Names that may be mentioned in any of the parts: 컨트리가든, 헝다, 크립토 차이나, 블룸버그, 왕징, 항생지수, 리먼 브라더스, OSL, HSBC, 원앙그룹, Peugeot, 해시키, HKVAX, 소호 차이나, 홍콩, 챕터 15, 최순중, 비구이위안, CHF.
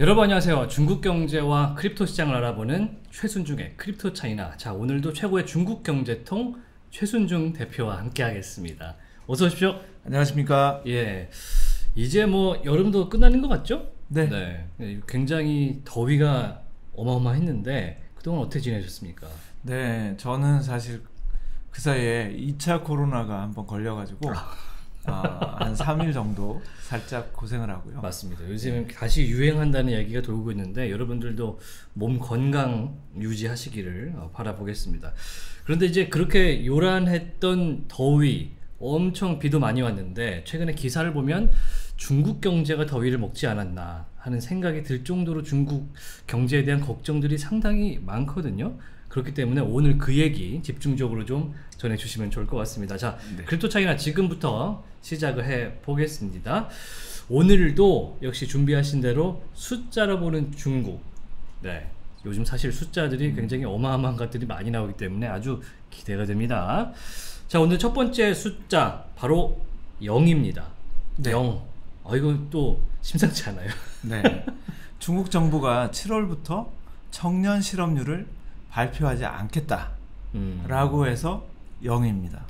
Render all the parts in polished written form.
여러분 안녕하세요. 중국 경제와 크립토 시장을 알아보는 최순중의 크립토 차이나. 자, 오늘도 최고의 중국 경제통 최순중 대표와 함께 하겠습니다. 어서 오십시오. 안녕하십니까. 예, 이제 뭐 여름도 끝나는 것 같죠? 네. 굉장히 더위가 어마어마했는데 그동안 어떻게 지내셨습니까? 네, 저는 사실 그 사이에 2차 코로나가 한번 걸려가지고 한 3일 정도 살짝 고생을 하고요. 맞습니다. 요즘 다시 유행한다는 얘기가 돌고 있는데 여러분들도 몸 건강 유지하시기를 바라보겠습니다. 그런데 이제 그렇게 요란했던 더위, 엄청 비도 많이 왔는데 최근에 기사를 보면 중국 경제가 더위를 먹지 않았나 하는 생각이 들 정도로 중국 경제에 대한 걱정들이 상당히 많거든요. 그렇기 때문에 오늘 그 얘기 집중적으로 좀 전해주시면 좋을 것 같습니다. 자, 네. 크립토 차이나 지금부터 시작을 해보겠습니다. 오늘도 역시 준비하신 대로 숫자로 보는 중국. 네, 요즘 사실 숫자들이 굉장히 어마어마한 것들이 많이 나오기 때문에 아주 기대가 됩니다. 자, 오늘 첫 번째 숫자 바로 0입니다. 네. 0. 이거 또 심상치 않아요. 네. 중국 정부가 7월부터 청년 실업률을 발표하지 않겠다 라고 해서 0입니다.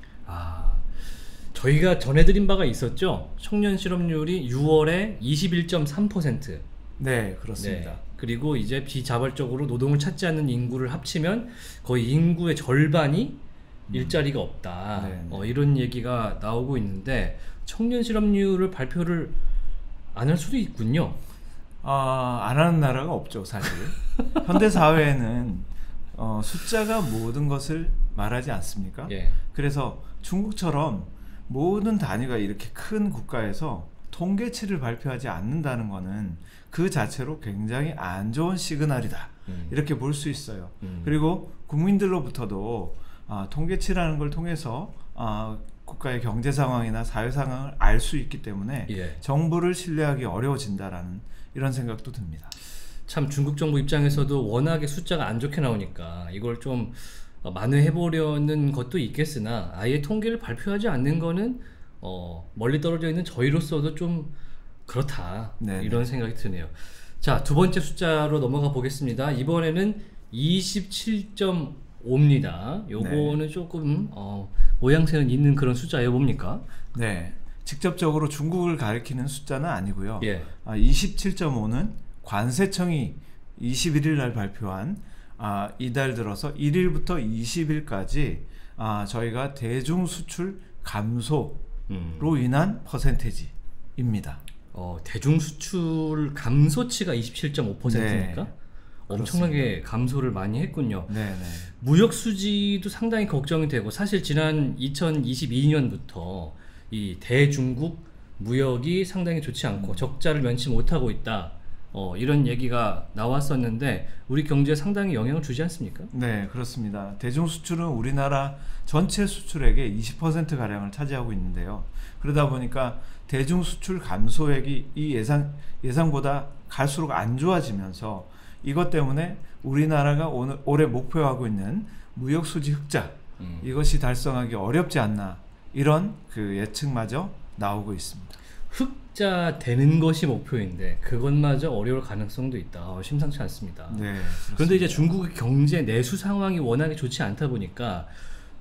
저희가 전해드린 바가 있었죠. 청년 실업률이 6월에 21.3%. 네, 그렇습니다. 네. 그리고 이제 비자발적으로 노동을 찾지 않는 인구를 합치면 거의 인구의 절반이 일자리가 없다. 이런 얘기가 나오고 있는데 청년 실업률을 발표를 안 할 수도 있군요. 안 하는 나라가 없죠, 사실. 현대 사회에는 숫자가 모든 것을 말하지 않습니까? 예. 그래서 중국처럼 모든 단위가 이렇게 큰 국가에서 통계치를 발표하지 않는다는 거는 그 자체로 굉장히 안 좋은 시그널이다. 이렇게 볼 수 있어요. 그리고 국민들로부터도 통계치라는 걸 통해서 국가의 경제 상황이나 사회 상황을 알 수 있기 때문에 예. 정부를 신뢰하기 어려워진다라는 이런 생각도 듭니다. 참 중국 정부 입장에서도 워낙에 숫자가 안 좋게 나오니까 이걸 좀 만회해보려는 것도 있겠으나 아예 통계를 발표하지 않는 거는 멀리 떨어져 있는 저희로서도 좀 그렇다. 네네. 이런 생각이 드네요. 자, 두 번째 숫자로 넘어가 보겠습니다. 이번에는 27.5입니다. 요거는 네. 조금 모양새는 있는 그런 숫자예요. 뭡니까? 네, 직접적으로 중국을 가리키는 숫자는 아니고요. 예. 27.5는 관세청이 21일 날 발표한 이달 들어서 1일부터 20일까지 저희가 대중 수출 감소로 인한 퍼센테이지입니다. 대중 수출 감소치가 27.5%입니까? 네, 엄청나게 그렇습니다. 감소를 많이 했군요. 네네. 무역 수지도 상당히 걱정이 되고 사실 지난 2022년부터 이 대중국 무역이 상당히 좋지 않고 적자를 면치 못하고 있다. 이런 얘기가 나왔었는데 우리 경제에 상당히 영향을 주지 않습니까? 네, 그렇습니다. 대중 수출은 우리나라 전체 수출액의 20% 가량을 차지하고 있는데요. 그러다 보니까 대중 수출 감소액이 이 예상보다 갈수록 안 좋아지면서 이것 때문에 우리나라가 올해 목표하고 있는 무역 수지 흑자 이것이 달성하기 어렵지 않나 이런 그 예측마저 나오고 있습니다. 흑자 되는 것이 목표인데 그것마저 어려울 가능성도 있다. 심상치 않습니다. 네, 그렇습니다. 그런데 이제 중국의 경제 내수 상황이 워낙에 좋지 않다 보니까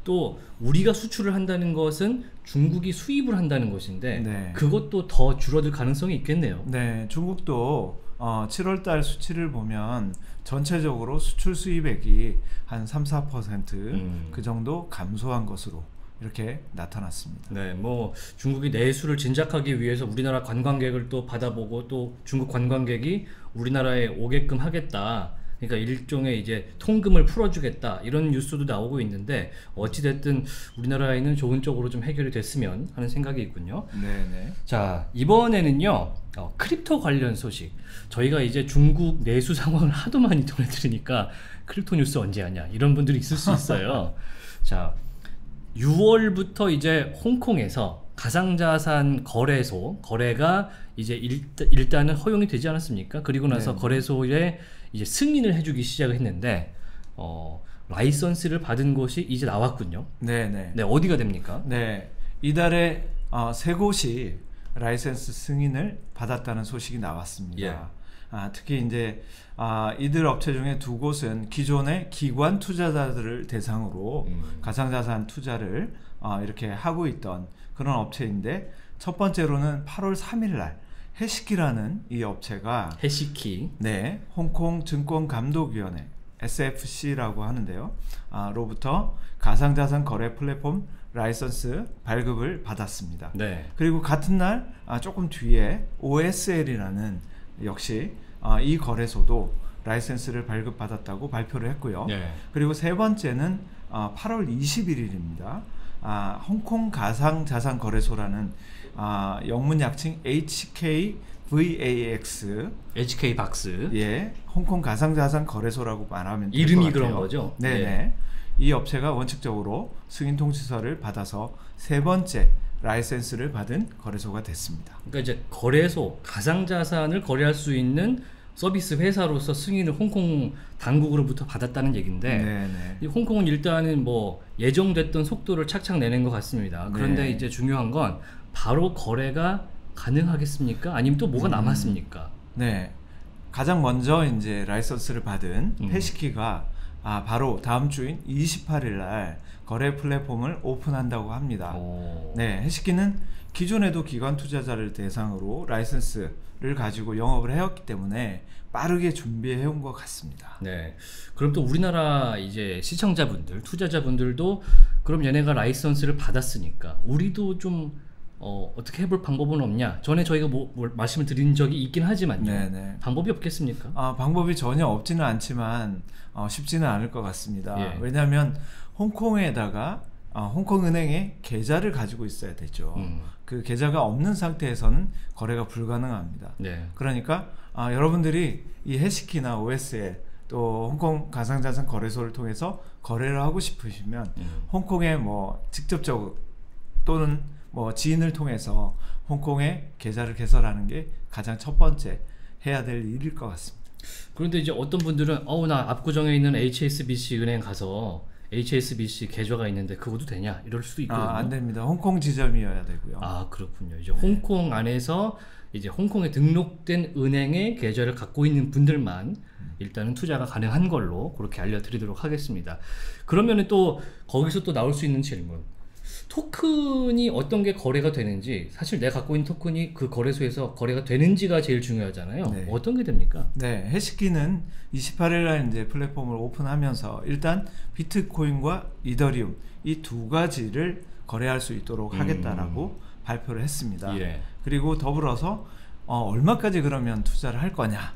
또 우리가 수출을 한다는 것은 중국이 수입을 한다는 것인데 네. 그것도 더 줄어들 가능성이 있겠네요. 네, 중국도 7월달 수치를 보면 전체적으로 수출 수입액이 한 3-4% 그 정도 감소한 것으로 이렇게 나타났습니다. 네, 뭐 중국이 내수를 진작하기 위해서 우리나라 관광객을 또 받아보고 또 중국 관광객이 우리나라에 오게끔 하겠다. 그러니까 일종의 이제 통금을 풀어주겠다 이런 뉴스도 나오고 있는데 어찌됐든 우리나라에는 좋은 쪽으로 좀 해결이 됐으면 하는 생각이 있군요. 네네. 자, 이번에는요 크립토 관련 소식. 저희가 이제 중국 내수 상황을 하도 많이 전해드리니까 크립토 뉴스 언제 하냐 이런 분들이 있을 수 있어요. 자, 6월부터 이제 홍콩에서 가상자산 거래가 이제 일단은 허용이 되지 않았습니까? 그리고 나서 네. 거래소에 이제 승인을 해주기 시작을 했는데 라이선스를 받은 곳이 이제 나왔군요. 네네. 네, 어디가 됩니까? 네, 이달에 3곳이 라이선스 승인을 받았다는 소식이 나왔습니다. 예. 특히 이제 이들 업체 중에 두 곳은 기존의 기관 투자자들을 대상으로 가상자산 투자를 이렇게 하고 있던 그런 업체인데, 첫 번째로는 8월 3일 날 해시키라는 이 업체가, 해시키, 네, 홍콩 증권감독위원회 SFC라고 하는데요, 로부터 가상자산 거래 플랫폼 라이선스 발급을 받았습니다. 네. 그리고 같은 날 조금 뒤에 OSL이라는 역시 이 거래소도 라이선스를 발급받았다고 발표를 했고요. 네. 그리고 세 번째는 8월 21일입니다. 홍콩 가상자산 거래소라는 영문 약칭 HKVAX, HKVAX, 예, 홍콩 가상자산 거래소라고 말하면 될 이름이 것 같아요. 그런 거죠. 네네. 네. 이 업체가 원칙적으로 승인 통지서를 받아서 세 번째 라이센스를 받은 거래소가 됐습니다. 그러니까 이제 거래소, 가상자산을 거래할 수 있는 서비스 회사로서 승인을 홍콩 당국으로부터 받았다는 얘기인데, 이 홍콩은 일단은 뭐 예정됐던 속도를 착착 내는 것 같습니다. 그런데 네. 이제 중요한 건 바로 거래가 가능하겠습니까? 아니면 또 뭐가 남았습니까? 네, 가장 먼저 이제 라이선스를 받은 해시키가 바로 다음 주인 28일 날 거래 플랫폼을 오픈한다고 합니다. 오. 네, 해시키는 기존에도 기관 투자자를 대상으로 라이선스를 가지고 영업을 해왔기 때문에 빠르게 준비해온 것 같습니다. 네, 그럼 또 우리나라 이제 시청자분들, 투자자분들도 그럼 얘네가 라이선스를 받았으니까 우리도 좀 어떻게 해볼 방법은 없냐? 전에 저희가 뭘 말씀을 드린 적이 있긴 하지만요. 네네. 방법이 없겠습니까? 방법이 전혀 없지는 않지만 쉽지는 않을 것 같습니다. 예. 왜냐하면 홍콩에다가 홍콩은행에 계좌를 가지고 있어야 되죠. 그 계좌가 없는 상태에서는 거래가 불가능합니다. 네. 그러니까 여러분들이 이 해시키나 OSL 또 홍콩 가상자산 거래소를 통해서 거래를 하고 싶으시면 홍콩에 뭐 직접적으로 또는 뭐 지인을 통해서 홍콩에 계좌를 개설하는 게 가장 첫 번째 해야 될 일일 것 같습니다. 그런데 이제 어떤 분들은 나 압구정에 있는 HSBC 은행 가서 HSBC 계좌가 있는데 그것도 되냐? 이럴 수도 있거든요. 안 됩니다. 홍콩 지점이어야 되고요. 그렇군요. 이제 네. 홍콩 안에서 이제 홍콩에 등록된 은행의 계좌를 갖고 있는 분들만 일단은 투자가 가능한 걸로 그렇게 알려드리도록 하겠습니다. 그러면은 또 거기서 또 나올 수 있는 질문. 토큰이 어떤 게 거래가 되는지, 사실 내가 갖고 있는 토큰이 그 거래소에서 거래가 되는지가 제일 중요하잖아요. 네. 어떤 게 됩니까? 네, 해시키는 28일날 이제 플랫폼을 오픈하면서 일단 비트코인과 이더리움 이 두 가지를 거래할 수 있도록 하겠다라고 발표를 했습니다. 예. 그리고 더불어서 얼마까지 그러면 투자를 할 거냐,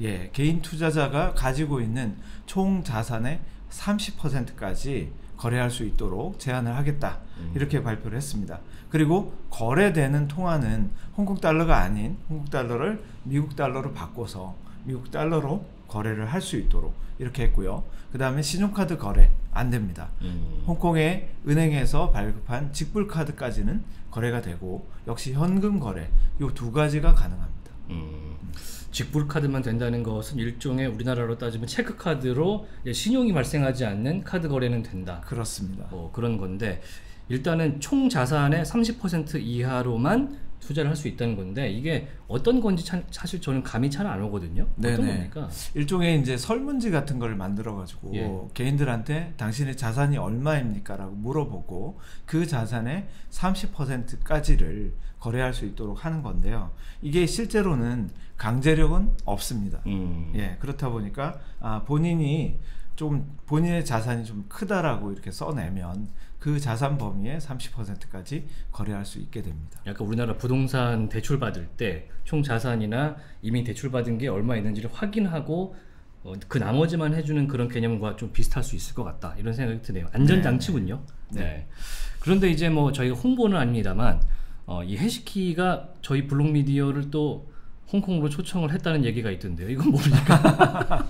예, 개인 투자자가 가지고 있는 총 자산의 30%까지 거래할 수 있도록 제한을 하겠다, 이렇게 발표를 했습니다. 그리고 거래되는 통화는 홍콩 달러가 아닌 홍콩 달러를 미국 달러로 바꿔서 미국 달러로 거래를 할 수 있도록 이렇게 했고요. 그 다음에 신용카드 거래 안 됩니다. 홍콩의 은행에서 발급한 직불카드까지는 거래가 되고, 역시 현금 거래 이 두 가지가 가능합니다. 직불카드만 된다는 것은 일종의 우리나라로 따지면 체크카드로 신용이 발생하지 않는 카드 거래는 된다. 그렇습니다. 그런 건데, 일단은 총 자산의 30% 이하로만 투자를 할 수 있다는 건데, 이게 어떤 건지 사실 저는 감이 잘 안 오거든요. 네네. 어떤 겁니까? 일종의 이제 설문지 같은 걸 만들어 가지고, 예, 개인들한테 당신의 자산이 얼마입니까? 라고 물어보고 그 자산의 30%까지를 거래할 수 있도록 하는 건데요. 이게 실제로는 강제력은 없습니다. 예, 그렇다 보니까 본인이 좀 본인의 자산이 좀 크다라고 이렇게 써내면 그 자산 범위의 30%까지 거래할 수 있게 됩니다. 약간 우리나라 부동산 대출 받을 때 총 자산이나 이미 대출 받은 게 얼마 있는지를 확인하고 그 나머지만 해주는 그런 개념과 좀 비슷할 수 있을 것 같다, 이런 생각이 드네요. 안전장치군요. 네. 네. 네. 그런데 이제 뭐 저희가 홍보는 아닙니다만 이 해시키가 저희 블록미디어를 또 홍콩으로 초청을 했다는 얘기가 있던데요. 이건 뭡니까?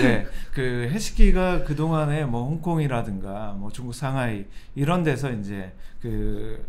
네, 그 해시키가 그 동안에 뭐 홍콩이라든가 뭐 중국 상하이 이런 데서 이제 그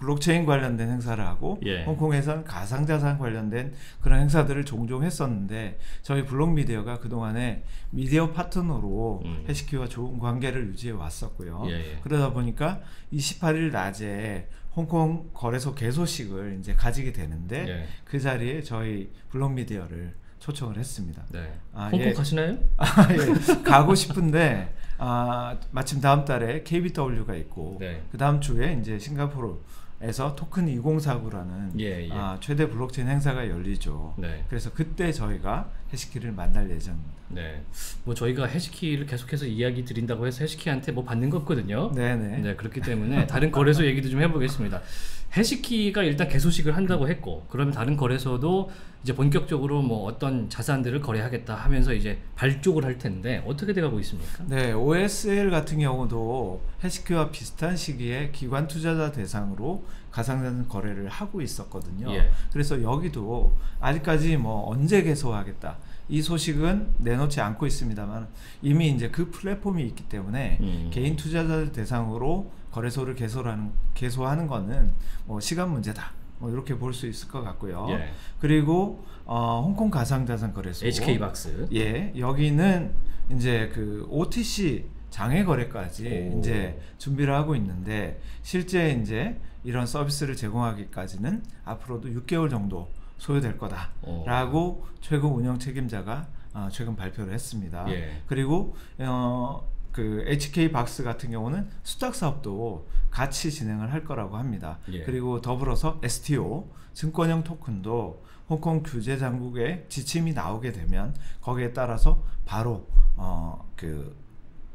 블록체인 관련된 행사를 하고 예. 홍콩에선 가상자산 관련된 그런 행사들을 종종 했었는데 저희 블록미디어가 그동안에 미디어 파트너로 해시키와 좋은 관계를 유지해 왔었고요. 예예. 그러다 보니까 28일 낮에 홍콩 거래소 개소식을 이제 가지게 되는데 예. 그 자리에 저희 블록미디어를 초청을 했습니다. 네. 아, 홍콩 예. 가시나요? 아, 예. 가고 싶은데 아, 마침 다음 달에 KBW가 있고 네. 그 다음 주에 이제 싱가포르에서 토큰 2049라는 예, 예. 아, 최대 블록체인 행사가 열리죠. 네. 그래서 그때 저희가 해시키를 만날 예정입니다. 네, 뭐 저희가 해시키를 계속해서 이야기 드린다고 해서 해시키한테 뭐 받는 거 없거든요. 네네. 네, 그렇기 때문에 다른 거래소 얘기도 좀 해보겠습니다. 해시키가 일단 개소식을 한다고 했고, 그러면 다른 거래소도 이제 본격적으로 뭐 어떤 자산들을 거래하겠다 하면서 이제 발족을 할 텐데 어떻게 돼가고 있습니까? 네, OSL 같은 경우도 해시키와 비슷한 시기에 기관 투자자 대상으로 가상자산 거래를 하고 있었거든요. 예. 그래서 여기도 아직까지 뭐 언제 개소하겠다 이 소식은 내놓지 않고 있습니다만 이미 이제 그 플랫폼이 있기 때문에 개인 투자자들 대상으로 거래소를 개소하는 거는 뭐 시간 문제다. 뭐 이렇게 볼 수 있을 것 같고요. 예. 그리고 홍콩 가상자산 거래소 HKVAX. 예. 여기는 이제 그 OTC 장외 거래까지 오. 이제 준비를 하고 있는데 실제 이제 이런 서비스를 제공하기까지는 앞으로도 6개월 정도 소요될 거다라고 최고 운영 책임자가 최근 발표를 했습니다. 예. 그리고 그 HK박스 같은 경우는 수탁 사업도 같이 진행을 할 거라고 합니다. 예. 그리고 더불어서 STO 증권형 토큰도 홍콩 규제 당국의 지침이 나오게 되면 거기에 따라서 바로 그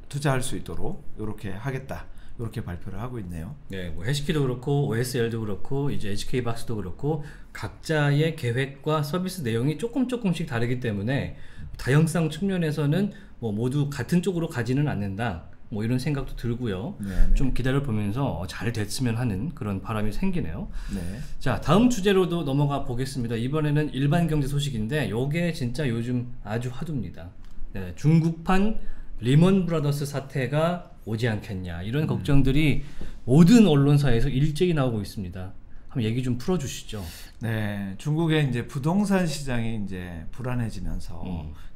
투자할 수 있도록 이렇게 하겠다. 이렇게 발표를 하고 있네요. 네, 뭐 해시키도 그렇고 OSL도 그렇고 이제 HK박스도 그렇고 각자의 계획과 서비스 내용이 조금씩 다르기 때문에 다양성 측면에서는 뭐 모두 같은 쪽으로 가지는 않는다. 뭐 이런 생각도 들고요. 네네. 좀 기다려보면서 잘 됐으면 하는 그런 바람이 생기네요. 네. 자, 다음 주제로도 넘어가 보겠습니다. 이번에는 일반 경제 소식인데 요게 진짜 요즘 아주 화두입니다. 네, 중국판 리먼 브라더스 사태가 오지 않겠냐 이런 걱정들이 모든 언론사에서 일제히 나오고 있습니다. 한번 얘기 좀 풀어주시죠. 네, 중국의 이제 부동산 시장이 이제 불안해지면서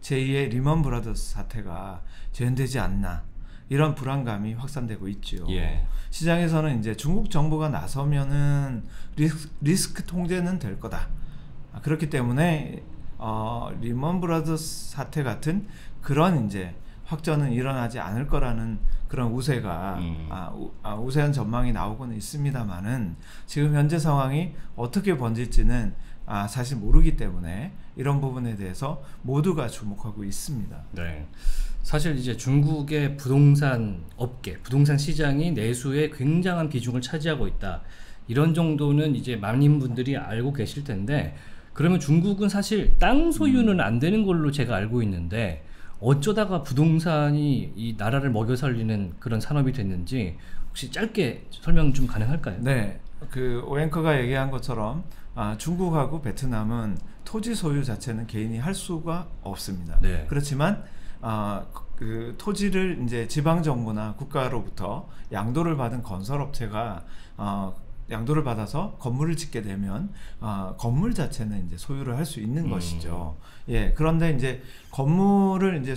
제2의 리먼 브라더스 사태가 재현되지 않나 이런 불안감이 확산되고 있죠. 예. 시장에서는 이제 중국 정부가 나서면은 리스크 통제는 될 거다. 그렇기 때문에 리먼 브라더스 사태 같은 그런 이제 확전은 일어나지 않을 거라는 그런 우세가 우세한 전망이 나오고는 있습니다만은 지금 현재 상황이 어떻게 번질지는 사실 모르기 때문에 이런 부분에 대해서 모두가 주목하고 있습니다. 네, 사실 이제 중국의 부동산 업계, 부동산 시장이 내수에 굉장한 비중을 차지하고 있다. 이런 정도는 이제 많은 분들이 알고 계실 텐데 그러면 중국은 사실 땅 소유는 안 되는 걸로 제가 알고 있는데 어쩌다가 부동산이 이 나라를 먹여 살리는 그런 산업이 됐는지 혹시 짧게 설명 좀 가능할까요? 네, 그 오앵커가 얘기한 것처럼 중국하고 베트남은 토지 소유 자체는 개인이 할 수가 없습니다. 네. 그렇지만 그 토지를 이제 지방 정부나 국가로부터 양도를 받은 건설업체가 양도를 받아서 건물을 짓게 되면 건물 자체는 이제 소유를 할 수 있는 것이죠. 예, 그런데 이제 건물을 이제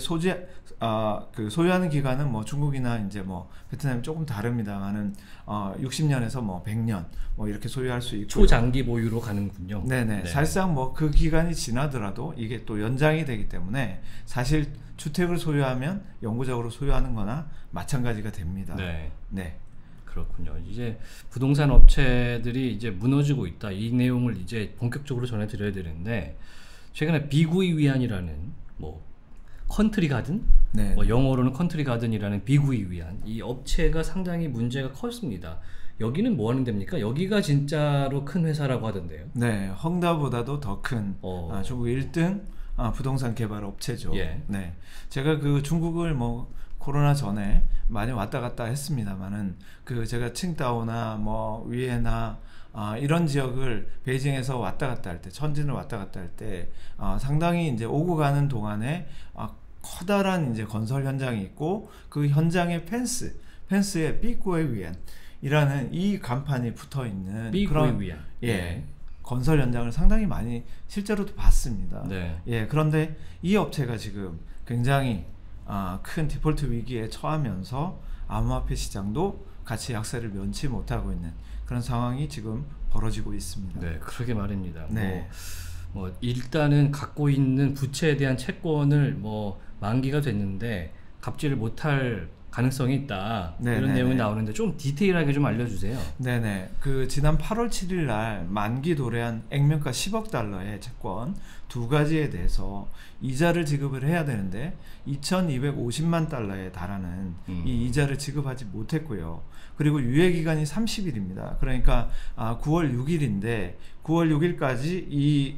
그 소유하는 기간은 뭐 중국이나 이제 뭐 베트남이 조금 다릅니다만은 60년에서 뭐 100년 뭐 이렇게 소유할 수 있고 초장기 보유로 가는군요. 네네. 네. 사실상 뭐 그 기간이 지나더라도 이게 또 연장이 되기 때문에 사실 주택을 소유하면 영구적으로 소유하는 거나 마찬가지가 됩니다. 네. 네. 그렇군요. 이제 부동산 업체들이 이제 무너지고 있다. 이 내용을 이제 본격적으로 전해드려야 되는데 최근에 비구이위안이라는 뭐 컨트리 가든, 네. 뭐 영어로는 컨트리 가든이라는 비구이위안 이 업체가 상당히 문제가 컸습니다. 여기는 뭐 하는 데입니까? 여기가 진짜로 큰 회사라고 하던데요. 네, 헝다보다도 더 큰 중국 1등 부동산 개발 업체죠. 예. 네, 제가 그 중국을 뭐 코로나 전에 많이 왔다 갔다 했습니다만은 그 제가 칭다오나 뭐 위에나 이런 지역을 베이징에서 왔다 갔다 할 때 천진을 왔다 갔다 할 때 상당히 이제 오고 가는 동안에 커다란 이제 건설 현장이 있고 그 현장의 펜스에 비구이위안 이라는 이 간판이 붙어있는 그런 예, 건설 현장을 상당히 많이 실제로도 봤습니다. 네. 예, 그런데 이 업체가 지금 굉장히 큰 디폴트 위기에 처하면서 암호화폐 시장도 같이 약세를 면치 못하고 있는 그런 상황이 지금 벌어지고 있습니다. 네, 그러게 말입니다. 네. 뭐 일단은 갖고 있는 부채에 대한 채권을 뭐 만기가 됐는데 갚지를 못할 가능성이 있다. 네네네. 이런 내용이 나오는데 좀 디테일하게 좀 알려주세요. 네네. 그 지난 8월 7일 날 만기 도래한 액면가 10억 달러의 채권 두 가지에 대해서 이자를 지급을 해야 되는데 2,250만 달러에 달하는 이 이자를 지급하지 못했고요. 그리고 유예기간이 30일입니다. 그러니까 9월 6일인데 9월 6일까지 이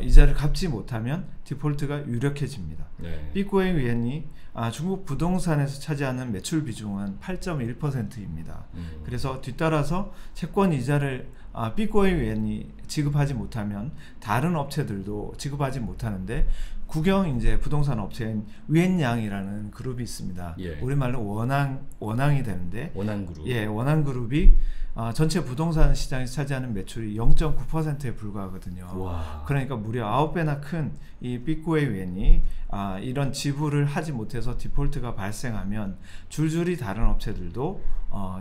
이자를 갚지 못하면 디폴트가 유력해집니다. 네. 비구이위안이 중국 부동산에서 차지하는 매출 비중은 8.1%입니다. 그래서 뒤따라서 채권 이자를 비구이위안이 지급하지 못하면 다른 업체들도 지급하지 못하는데 국영 이제 부동산 업체인 위엔양이라는 그룹이 있습니다. 예. 우리말로 원앙이 되는데 원앙그룹. 예, 원앙그룹이 전체 부동산 시장에서 차지하는 매출이 0.9%에 불과하거든요. 와. 그러니까 무려 9배나 큰 이 비구이위안이 이런 지불을 하지 못해서 디폴트가 발생하면 줄줄이 다른 업체들도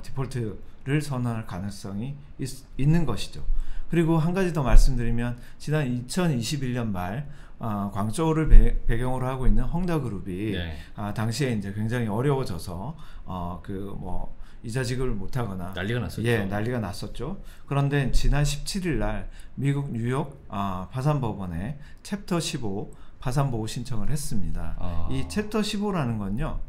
디폴트를 선언할 가능성이 있는 것이죠. 그리고 한 가지 더 말씀드리면 지난 2021년 말 광저우를 배경으로 하고 있는 헝다 그룹이 네. 당시에 이제 굉장히 어려워져서 그 뭐 이자 지급을 못하거나 난리가 났었죠. 예, 난리가 났었죠. 그런데 지난 17일 날 미국 뉴욕 파산법원에 챕터 15 파산보호 신청을 했습니다. 이 챕터 15라는 건요,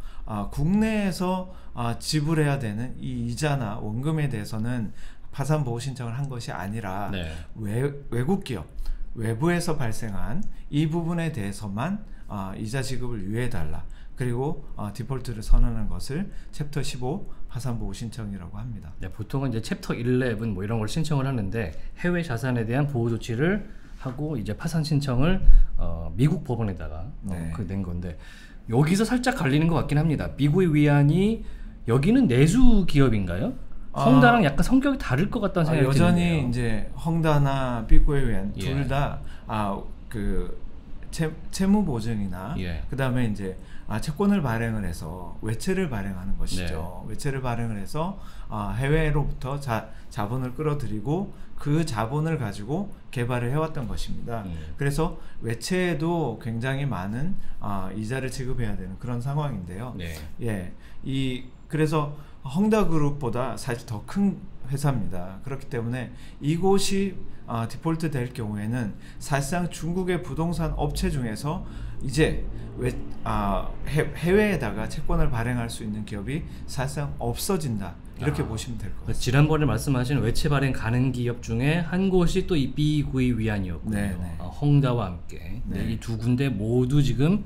국내에서 지불해야 되는 이 이자나 원금에 대해서는 파산보호 신청을 한 것이 아니라 네. 외국 기업 외부에서 발생한 이 부분에 대해서만 이자 지급을 유예해달라. 그리고 디폴트를 선언한 것을 챕터 15 파산보호 신청이라고 합니다. 네, 보통은 이제 챕터 11 뭐 이런 걸 신청을 하는데 해외 자산에 대한 보호 조치를 하고 이제 파산 신청을 미국 법원에다가 네. 낸 건데 여기서 살짝 갈리는 것 같긴 합니다. 비구이위안이 여기는 내수 기업인가요? 헝다랑 약간 성격이 다를 것 같다는 생각이 여전히 드는데요. 이제 헝다나 비구이위안 예. 둘 다 그 채무 보증이나 예. 그 다음에 이제 채권을 발행을 해서 외채를 발행하는 것이죠. 네. 외채를 발행을 해서 해외로부터 자본을 끌어들이고 그 자본을 가지고 개발을 해왔던 것입니다. 그래서 외채에도 굉장히 많은 이자를 지급해야 되는 그런 상황인데요. 네. 예, 그래서 헝다그룹보다 사실 더 큰 회사입니다. 그렇기 때문에 이곳이 디폴트 될 경우에는 사실상 중국의 부동산 업체 중에서 이제 해외에다가 채권을 발행할 수 있는 기업이 사실상 없어진다. 이렇게 보시면 될 것 같습니다. 지난번에 말씀하신 외채 발행 가능 기업 중에 한 곳이 또 이 비구이위안이었군요. 헝다와 함께 네. 이 두 군데 모두 지금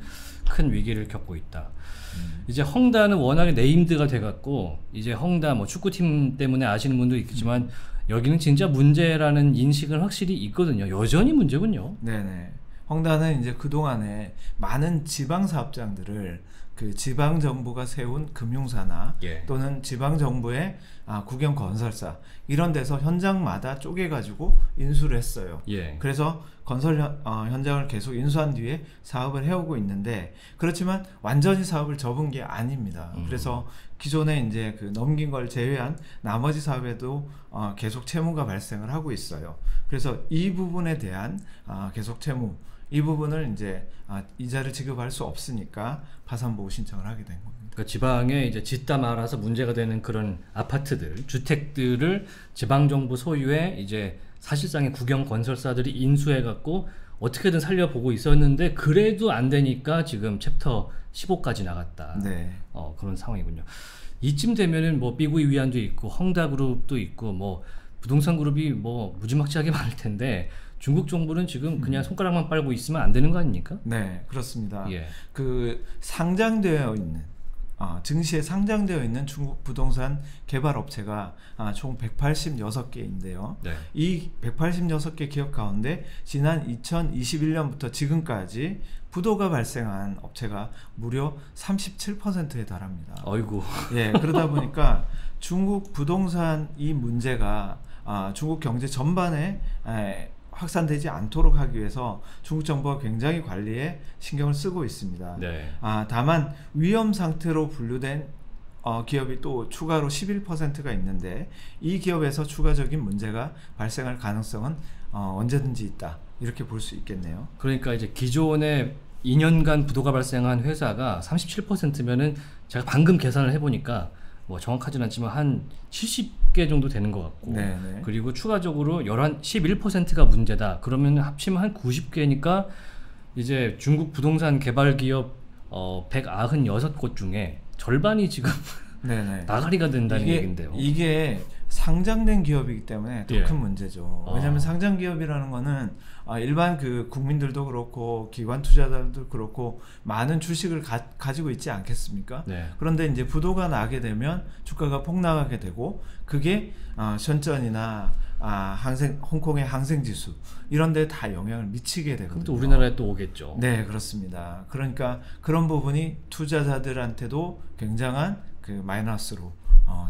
큰 위기를 겪고 있다. 이제 헝다는 워낙에 네임드가 돼갖고 이제 헝다 뭐 축구팀 때문에 아시는 분도 있겠지만 여기는 진짜 문제라는 인식은 확실히 있거든요. 여전히 문제군요. 네네. 헝다는 이제 그동안에 많은 지방 사업장들을 그 지방 정부가 세운 금융사나 예. 또는 지방 정부의 국영 건설사 이런 데서 현장마다 쪼개 가지고 인수를 했어요. 예. 그래서 건설 현장을 계속 인수한 뒤에 사업을 해오고 있는데 그렇지만 완전히 사업을 접은 게 아닙니다. 그래서 기존에 이제 그 넘긴 걸 제외한 나머지 사업에도 계속 채무가 발생을 하고 있어요. 그래서 이 부분에 대한 계속 채무 이 부분을 이제 이자를 지급할 수 없으니까 파산보호 신청을 하게 된 겁니다. 그러니까 지방에 이제 짓다 말아서 문제가 되는 그런 아파트들, 주택들을 지방 정부 소유의 이제 사실상의 국영 건설사들이 인수해갖고 어떻게든 살려보고 있었는데 그래도 안 되니까 지금 챕터 15까지 나갔다. 네. 그런 상황이군요. 이쯤 되면은 뭐 비구이위안도 있고 헝다 그룹도 있고 뭐 부동산 그룹이 뭐 무지막지하게 많을 텐데. 중국 정부는 지금 그냥 손가락만 빨고 있으면 안 되는 거 아닙니까? 네, 그렇습니다. 예. 그 상장되어 있는 증시에 상장되어 있는 중국 부동산 개발 업체가 총 186개인데요. 네. 이 186개 기업 가운데 지난 2021년부터 지금까지 부도가 발생한 업체가 무려 37%에 달합니다. 아이고. 예, 그러다 보니까 중국 부동산 이 문제가 중국 경제 전반에 확산되지 않도록 하기 위해서 중국 정부가 굉장히 관리에 신경을 쓰고 있습니다. 네. 다만 위험 상태로 분류된 기업이 또 추가로 11%가 있는데 이 기업에서 추가적인 문제가 발생할 가능성은 언제든지 있다, 이렇게 볼 수 있겠네요. 그러니까 이제 기존에 2년간 부도가 발생한 회사가 37%면은 제가 방금 계산을 해보니까 뭐 정확하진 않지만 한 70개 정도 되는 것 같고, 네네. 그리고 추가적으로 11%가 문제다. 그러면 합치면 한 90개니까 이제 중국 부동산 개발 기업 196곳 중에 절반이 지금 나가리가 된다는 얘기인데요. 이게 상장된 기업이기 때문에 더 큰 문제죠. 왜냐하면 상장 기업이라는 거는 일반 그 국민들도 그렇고 기관 투자자들도 그렇고 많은 주식을 가지고 있지 않겠습니까? 네. 그런데 이제 부도가 나게 되면 주가가 폭락하게 되고 그게 션전이나 홍콩의 항생지수 이런 데 다 영향을 미치게 되거든요. 그럼 또 우리나라에 또 오겠죠. 네, 그렇습니다. 그러니까 그런 부분이 투자자들한테도 굉장한 그 마이너스로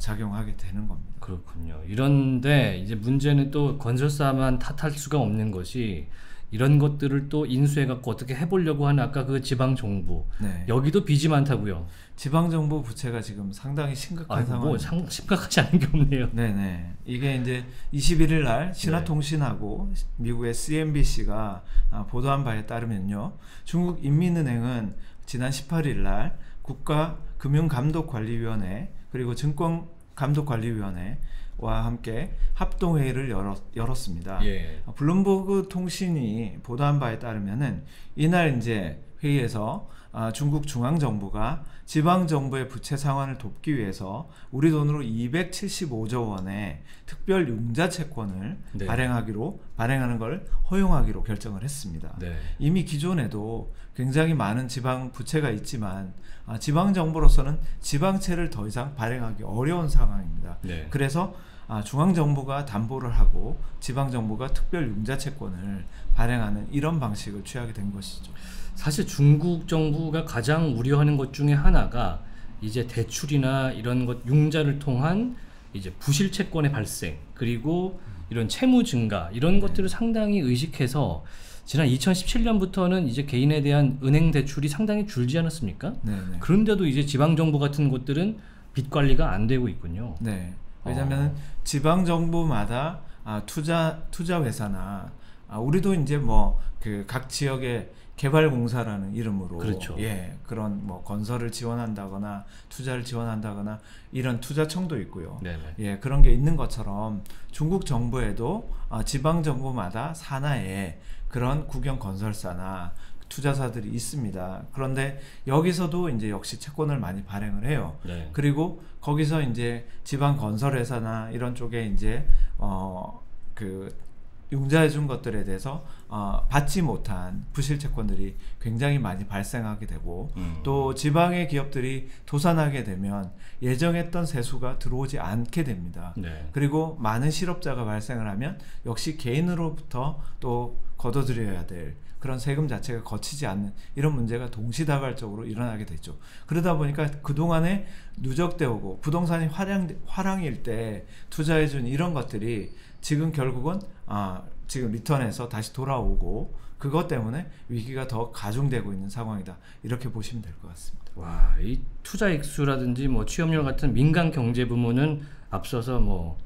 작용하게 되는 겁니다. 그렇군요. 이런데 이제 문제는 또 건설사만 탓할 수가 없는 것이 이런 것들을 또 인수해갖고 어떻게 해보려고 하는 아까 그 지방정부, 여기도 빚이 많다고요. 지방정부 부채가 지금 상당히 심각한 상황. 심각하지 않은 게 없네요. 네네. 이게 이제 21일 날 신화통신하고 미국의 CNBC가 보도한 바에 따르면요, 중국인민은행은 지난 18일 날 국가금융감독관리위원회 그리고 증권감독관리위원회와 함께 합동회의를 열었습니다. 블룸버그 통신이 보도한 바에 따르면은 이날 이제 회의에서 중국 중앙정부가 지방정부의 부채 상환을 돕기 위해서 우리 돈으로 275조 원의 특별 융자채권을 발행하는 걸 허용하기로 결정을 했습니다. 이미 기존에도 굉장히 많은 지방 부채가 있지만 지방정부로서는 지방채를 더 이상 발행하기 어려운 상황입니다. 그래서 중앙정부가 담보를 하고 지방정부가 특별 융자채권을 발행하는 이런 방식을 취하게 된 것이죠. 사실 중국 정부가 가장 우려하는 것 중에 하나가 이제 대출이나 이런 것 융자를 통한 이제 부실채권의 발생, 그리고 이런 채무 증가, 이런 것들을 상당히 의식해서 지난 2017년부터는 이제 개인에 대한 은행 대출이 상당히 줄지 않았습니까? 그런데도 이제 지방정부 같은 곳들은 빚 관리가 안 되고 있군요. 왜냐하면 지방정부마다 투자 회사나 우리도 이제 뭐 그 각 지역의 개발공사라는 이름으로 그런 뭐 건설을 지원한다거나 투자를 지원한다거나 이런 투자청도 있고요. 그런 게 있는 것처럼 중국 정부에도 지방정부마다 산하에 그런 국영건설사나 투자사들이 있습니다. 그런데 여기서도 이제 역시 채권을 많이 발행을 해요. 그리고 거기서 이제 지방건설회사나 이런 쪽에 이제 융자해준 것들에 대해서 받지 못한 부실채권들이 굉장히 많이 발생하게 되고 또 지방의 기업들이 도산하게 되면 예정했던 세수가 들어오지 않게 됩니다. 그리고 많은 실업자가 발생을 하면 역시 개인으로부터 또 걷어들여야 될 그런 세금 자체가 거치지 않는 이런 문제가 동시다발적으로 일어나게 되죠. 그러다 보니까 그동안에 누적되어 오고 부동산이 화랑일 때 투자해준 이런 것들이 지금 결국은 지금 리턴해서 다시 돌아오고 그것 때문에 위기가 더 가중되고 있는 상황이다, 이렇게 보시면 될 것 같습니다. 와, 이 투자 액수라든지 뭐 취업률 같은 민간 경제 부문은 앞서서 뭐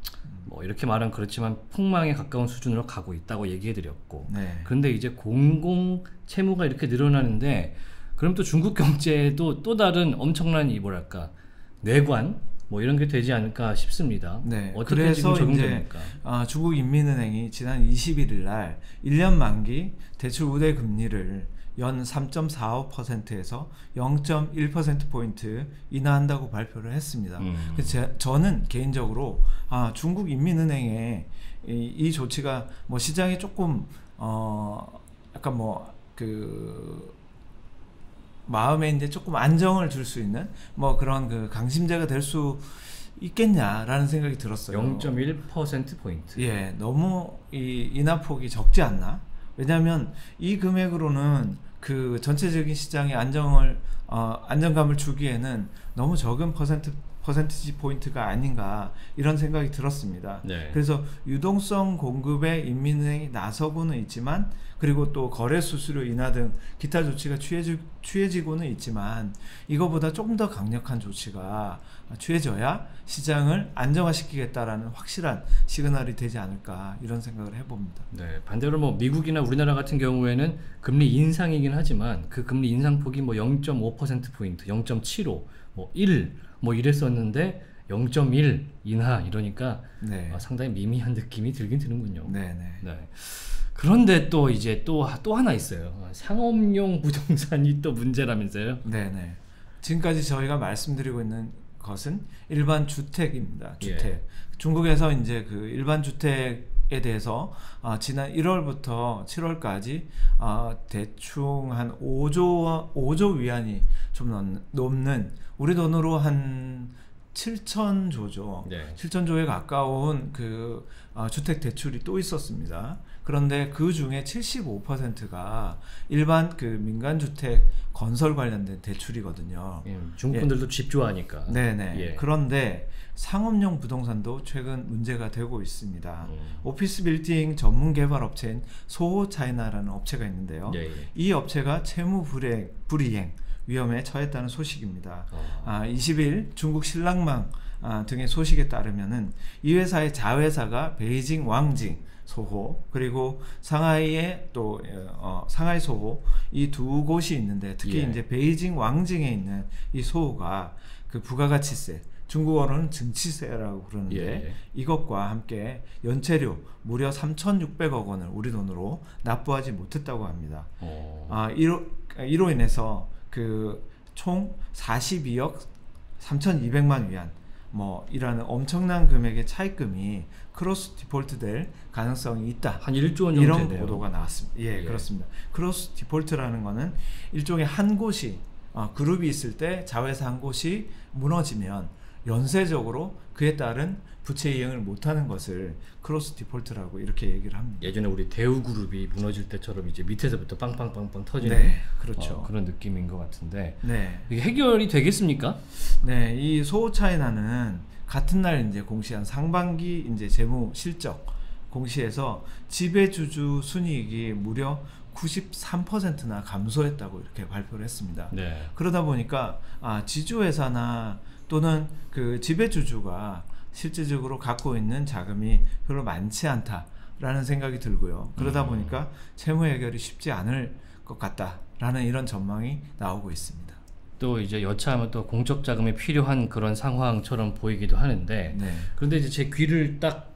이렇게 말은 그렇지만 폭망에 가까운 수준으로 가고 있다고 얘기해드렸고, 그런데 이제 공공 채무가 이렇게 늘어나는데 그럼 또 중국 경제에도 또 다른 엄청난 내관 이런 게 되지 않을까 싶습니다. 어떻게 지금 적용됩니까? 중국인민은행이 지난 21일 날 1년 만기 대출 우대 금리를 연 3.45%에서 0.1%포인트 인하한다고 발표를 했습니다. 그래서 저는 개인적으로 중국인민은행의 이 조치가 뭐 시장에 조금 약간 마음에 이제 조금 안정을 줄 수 있는 그런 강심제가 될 수 있겠냐라는 생각이 들었어요. 0.1%포인트. 너무 이 인하폭이 적지 않나? 왜냐하면 이 금액으로는 전체적인 시장에 안정감을 주기에는 너무 적은 퍼센트 퍼센티지 포인트가 아닌가 이런 생각이 들었습니다. 네. 그래서 유동성 공급에 인민은행이 나서고는 있지만, 그리고 또 거래 수수료 인하 등 기타 조치가 취해지고는 있지만, 이거보다 조금 더 강력한 조치가 취해져야 시장을 안정화시키겠다라는 확실한 시그널이 되지 않을까 이런 생각을 해봅니다. 네, 반대로 뭐 미국이나 우리나라 같은 경우에는 금리 인상이긴 하지만 그 금리 인상폭이 뭐 0.5%포인트, 0.75, 뭐 1, 뭐 이랬었는데 0.1 인하 이러니까 네. 상당히 미미한 느낌이 들긴 드는군요. 네네. 네. 그런데 또 이제 또 하나 있어요. 상업용 부동산이 또 문제라면서요? 네네. 지금까지 저희가 말씀드리고 있는 것은 일반 주택입니다. 주택. 예. 중국에서 이제 그 일반 주택에 대해서 지난 1월부터 7월까지 대충 한 5조 위안이 좀 넘는, 우리 돈으로 한 7,000조죠. 네. 7,000조에 가까운 그 주택 대출이 또 있었습니다. 그런데 그 중에 75%가 일반 그 민간 주택 건설 관련된 대출이거든요. 예, 중국분들도 예. 집 좋아하니까. 네네. 예. 그런데 상업용 부동산도 최근 문제가 되고 있습니다. 오피스 빌딩 전문 개발 업체인 소호 차이나라는 업체가 있는데요. 예, 예. 이 업체가 채무 불이행 위험에 처했다는 소식입니다. 20일 중국 신랑망 등의 소식에 따르면은 이 회사의 자회사가 베이징 왕징 소호, 그리고 상하이에 또 상하이 소호, 이 두 곳이 있는데, 특히 예. 이제 베이징 왕징에 있는 이 소호가 그 부가가치세, 중국어로는 증치세라고 그러는데 예. 이것과 함께 연체료 무려 3,600억 원을 우리 돈으로 납부하지 못했다고 합니다. 이로 인해서 그 총 42억 3,200만 위안 뭐 이라는 엄청난 금액의 차입금이 크로스 디폴트 될 가능성이 있다. 한 1조 원 정도 이런 되네요. 보도가 나왔습니다. 예, 예, 그렇습니다. 크로스 디폴트라는 거는 일종의 한 곳이 그룹이 있을 때 자회사 한 곳이 무너지면 연쇄적으로 그에 따른 부채 이행을 못하는 것을 크로스 디폴트라고 이렇게 얘기를 합니다. 예전에 우리 대우그룹이 무너질 때처럼 이제 밑에서부터 빵빵빵빵 터지는 네, 그렇죠. 그런 느낌인 것 같은데 네. 이게 해결이 되겠습니까? 네, 이 소호차이나는 같은 날 이제 공시한 상반기 이제 재무 실적 공시에서 지배주주 순이익이 무려 93%나 감소했다고 이렇게 발표를 했습니다. 네. 그러다 보니까 지주회사나 또는 그 지배주주가 실질적으로 갖고 있는 자금이 별로 많지 않다라는 생각이 들고요. 그러다 보니까 채무 해결이 쉽지 않을 것 같다라는 이런 전망이 나오고 있습니다. 또 이제 여차하면 또 공적 자금이 필요한 그런 상황처럼 보이기도 하는데 네. 그런데 이제 제 귀를 딱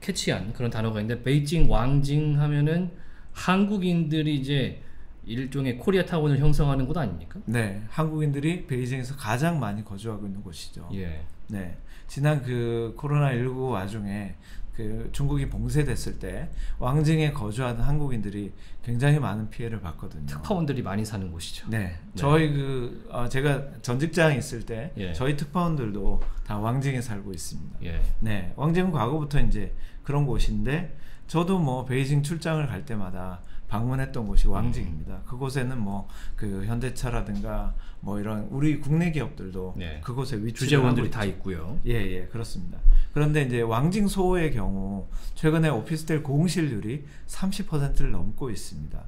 캐치한 그런 단어가 있는데, 베이징 왕징 하면은 한국인들이 이제 일종의 코리아 타운을 형성하는 곳 아닙니까? 네, 한국인들이 베이징에서 가장 많이 거주하고 있는 곳이죠. 예. 네, 지난 그 코로나19 와중에 그 중국이 봉쇄됐을 때 왕징에 거주하는 한국인들이 굉장히 많은 피해를 봤거든요. 특파원들이 많이 사는 곳이죠. 네, 네. 저희 그 제가 전 직장에 있을 때 예. 저희 특파원들도 다 왕징에 살고 있습니다. 예. 네, 왕징은 과거부터 이제 그런 곳인데, 저도 뭐 베이징 출장을 갈 때마다 방문했던 곳이 왕징입니다. 그곳에는 뭐 그 현대차라든가 뭐 이런 우리 국내 기업들도 네. 그곳에 주재원들이 다 있고요. 예예 예, 그렇습니다. 그런데 이제 왕징 소호의 경우 최근에 오피스텔 공실률이 30%를 넘고 있습니다.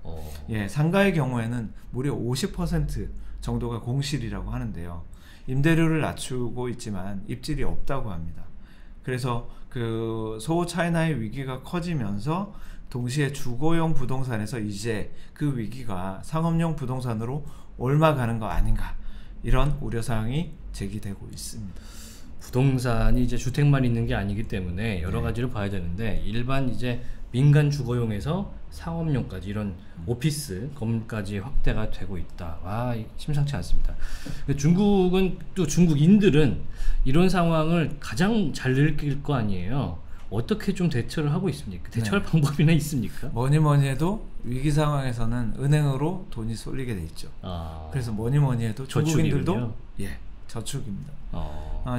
예, 상가의 경우에는 무려 50% 정도가 공실이라고 하는데요. 임대료를 낮추고 있지만 입질이 없다고 합니다. 그래서 그 소호 차이나의 위기가 커지면서 동시에 주거용 부동산에서 이제 그 위기가 상업용 부동산으로 옮아가는 거 아닌가 이런 우려사항이 제기되고 있습니다. 부동산이 이제 주택만 있는 게 아니기 때문에 여러 네. 가지를 봐야 되는데, 일반 이제 민간 주거용에서 상업용까지 이런 오피스 건물까지 확대가 되고 있다. 와, 심상치 않습니다. 중국은 또 중국인들은 이런 상황을 가장 잘 느낄 거 아니에요. 어떻게 좀 대처를 하고 있습니까? 대처할 네. 방법이나 있습니까? 뭐니뭐니 해도 위기 상황에서는 은행으로 돈이 쏠리게 돼 있죠. 그래서 뭐니뭐니 해도 중국인들도 예, 저축입니다.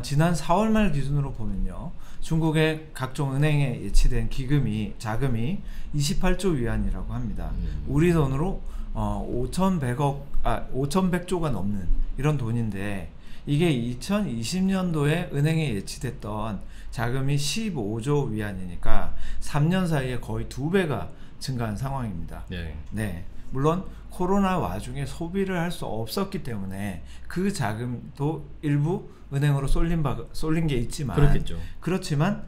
지난 4월 말 기준으로 보면요, 중국의 각종 은행에 예치된 자금이 28조 위안이라고 합니다. 우리 돈으로 5,100조가 넘는 이런 돈인데, 이게 2020년도에 은행에 예치됐던 자금이 15조 위안이니까 3년 사이에 거의 2배가 증가한 상황입니다. 네. 네. 물론 코로나 와중에 소비를 할 수 없었기 때문에 그 자금도 일부 은행으로 쏠린 게 있지만 그렇겠죠. 그렇지만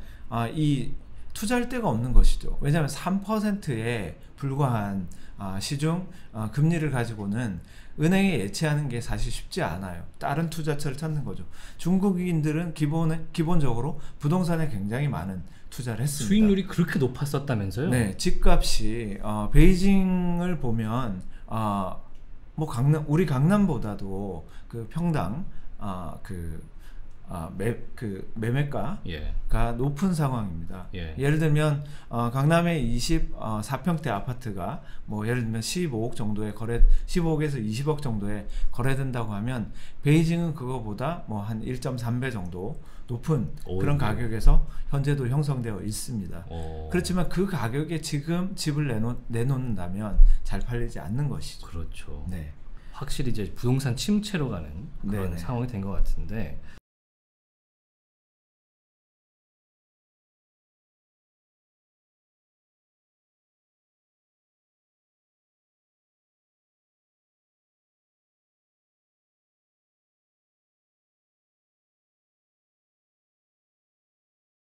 이 투자할 데가 없는 것이죠. 왜냐하면 3%에 불과한 시중 금리를 가지고는 은행에 예치하는 게 사실 쉽지 않아요. 다른 투자처를 찾는 거죠. 중국인들은 기본적으로 부동산에 굉장히 많은 투자를 했습니다. 수익률이 그렇게 높았었다면서요? 네, 집값이 베이징을 보면 뭐 우리 강남보다도 그 평당 매매가가 예. 높은 상황입니다. 예. 예를 들면 강남의 24평대 아파트가 뭐 예를 들면 15억 정도에 15억에서 20억 정도에 거래된다고 하면 베이징은 그거보다 뭐 한 1.3배 정도 높은 오, 그런 네. 가격에서 현재도 형성되어 있습니다. 오. 그렇지만 그 가격에 지금 집을 내놓는다면 잘 팔리지 않는 것이죠. 그렇죠. 네. 확실히 이제 부동산 침체로 가는 그런 네네. 상황이 된 것 같은데.